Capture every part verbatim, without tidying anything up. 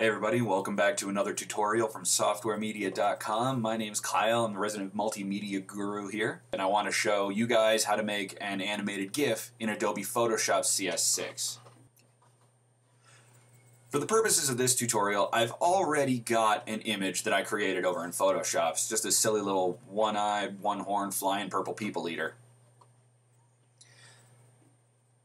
Hey everybody, welcome back to another tutorial from software media dot com. My name's Kyle, I'm the resident multimedia guru here, and I want to show you guys how to make an animated GIF in Adobe Photoshop C S six. For the purposes of this tutorial, I've already got an image that I created over in Photoshop. It's just a silly little one-eyed, one-horned, flying purple people eater.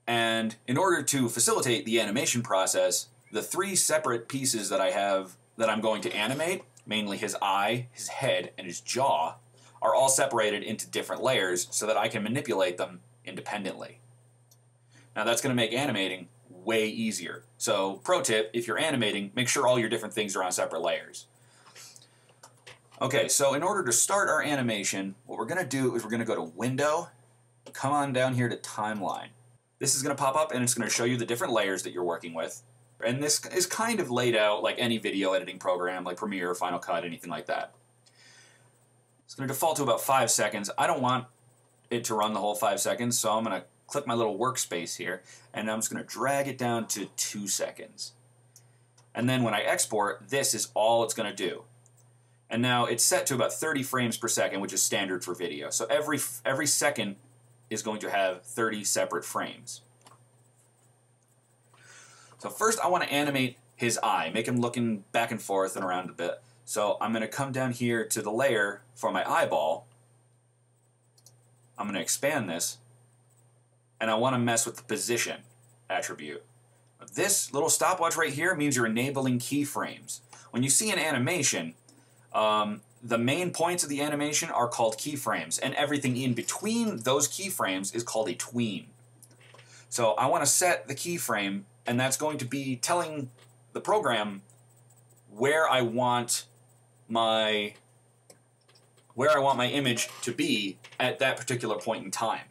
And in order to facilitate the animation process, the three separate pieces that I have that I'm going to animate, mainly his eye, his head, and his jaw, are all separated into different layers so that I can manipulate them independently. Now that's going to make animating way easier. So, pro tip, if you're animating, make sure all your different things are on separate layers. Okay, so in order to start our animation, what we're going to do is we're going to go to Window, come on down here to Timeline. This is going to pop up and it's going to show you the different layers that you're working with. And this is kind of laid out like any video editing program, like Premiere, Final Cut, anything like that. It's going to default to about five seconds. I don't want it to run the whole five seconds, so I'm going to click my little workspace here, and I'm just going to drag it down to two seconds. And then when I export, this is all it's going to do. And now it's set to about thirty frames per second, which is standard for video. So every, every second is going to have thirty separate frames. So first I want to animate his eye, make him looking back and forth and around a bit. So I'm going to come down here to the layer for my eyeball. I'm going to expand this, and I want to mess with the position attribute. This little stopwatch right here means you're enabling keyframes. When you see an animation, um, the main points of the animation are called keyframes, and everything in between those keyframes is called a tween. So I want to set the keyframe, and that's going to be telling the program where I want my where I want my image to be at that particular point in time.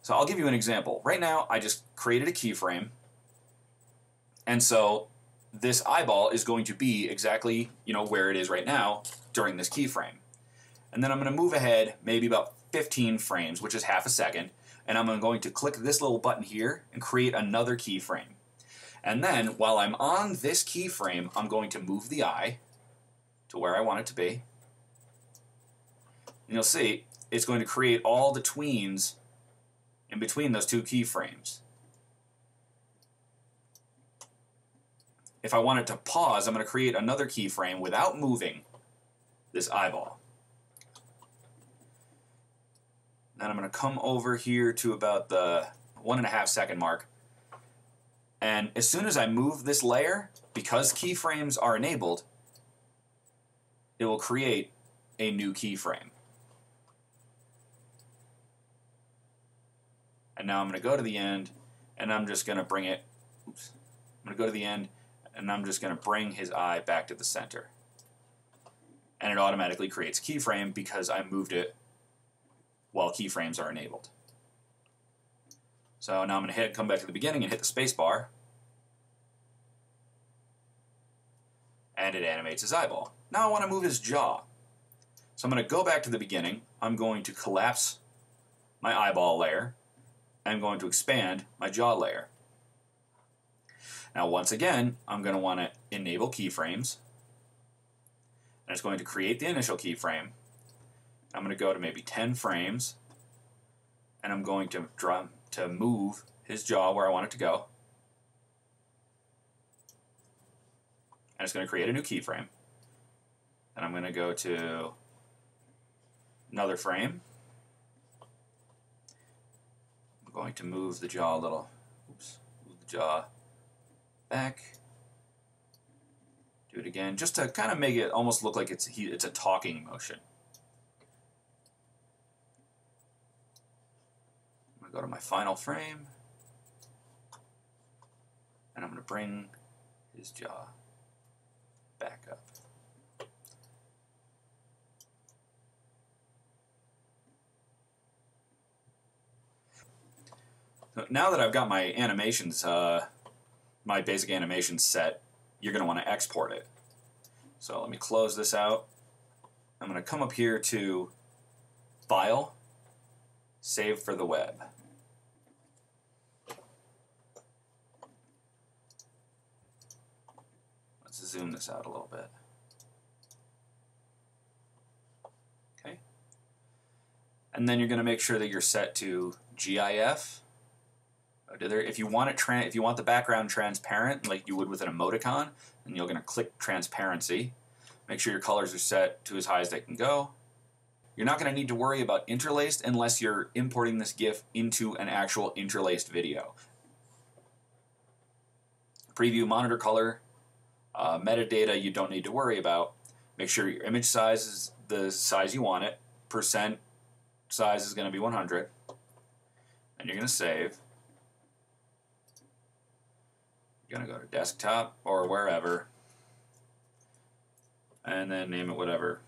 So I'll give you an example. Right now I just created a keyframe, and so this eyeball is going to be exactly, you know, where it is right now during this keyframe. And then I'm going to move ahead maybe about fifteen frames, which is half a second, and I'm going to click this little button here and create another keyframe. And then while I'm on this keyframe, I'm going to move the eye to where I want it to be. And you'll see it's going to create all the tweens in between those two keyframes. If I want it to pause, I'm going to create another keyframe without moving this eyeball. Then I'm going to come over here to about the one and a half second mark. And as soon as I move this layer, because keyframes are enabled, it will create a new keyframe. And now I'm going to go to the end, and I'm just going to bring it, oops, I'm going to go to the end, and I'm just going to bring his eye back to the center. And it automatically creates keyframe because I moved it while keyframes are enabled. So now I'm going to hit, come back to the beginning and hit the space bar, and it animates his eyeball. Now I want to move his jaw. So I'm going to go back to the beginning. I'm going to collapse my eyeball layer. I'm going to expand my jaw layer. Now once again, I'm going to want to enable keyframes, and it's going to create the initial keyframe. I'm going to go to maybe ten frames, and I'm going to draw, to move his jaw where I want it to go. And it's going to create a new keyframe. And I'm going to go to another frame. I'm going to move the jaw a little, oops, move the jaw back. Do it again, just to kind of make it almost look like it's, it's a talking motion. Go to my final frame, and I'm going to bring his jaw back up. So now that I've got my animations, uh, my basic animation set, you're going to want to export it. So let me close this out. I'm going to come up here to File, Save for the Web. zoom this out a little bit. Okay. And then you're going to make sure that you're set to G I F. If you want it, if you want the background transparent, like you would with an emoticon, then you're going to click transparency. Make sure your colors are set to as high as they can go. You're not going to need to worry about interlaced unless you're importing this GIF into an actual interlaced video. Preview, monitor color, uh, metadata you don't need to worry about. Make sure your image size is the size you want it. Percent size is going to be one hundred. And you're going to save. You're going to go to desktop or wherever. And then name it whatever.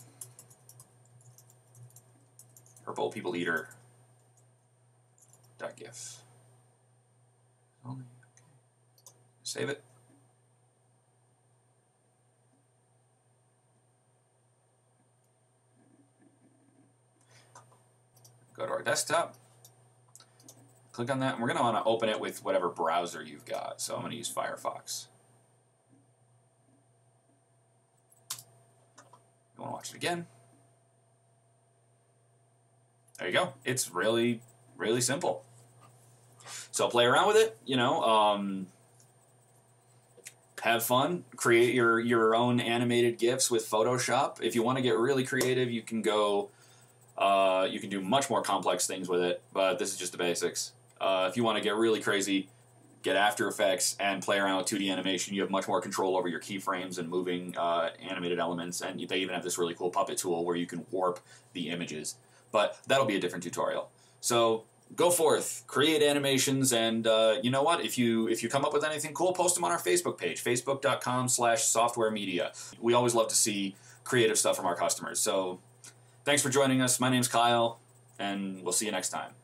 Purple people eater. .gif. Only. Save it. Go to our desktop. Click on that, and we're going to want to open it with whatever browser you've got. So I'm going to use Firefox. You want to watch it again? There you go. It's really, really simple. So play around with it. You know. Um, Have fun. Create your, your own animated GIFs with Photoshop. If you want to get really creative, you can go, uh, you can do much more complex things with it, but this is just the basics. Uh, if you want to get really crazy, get After Effects and play around with two D animation. You have much more control over your keyframes and moving uh, animated elements, and they even have this really cool puppet tool where you can warp the images. But that'll be a different tutorial. So go forth, create animations, and uh, you know what? If you if you come up with anything cool, post them on our Facebook page, facebook dot com slash software media. We always love to see creative stuff from our customers. So thanks for joining us. My name's Kyle, and we'll see you next time.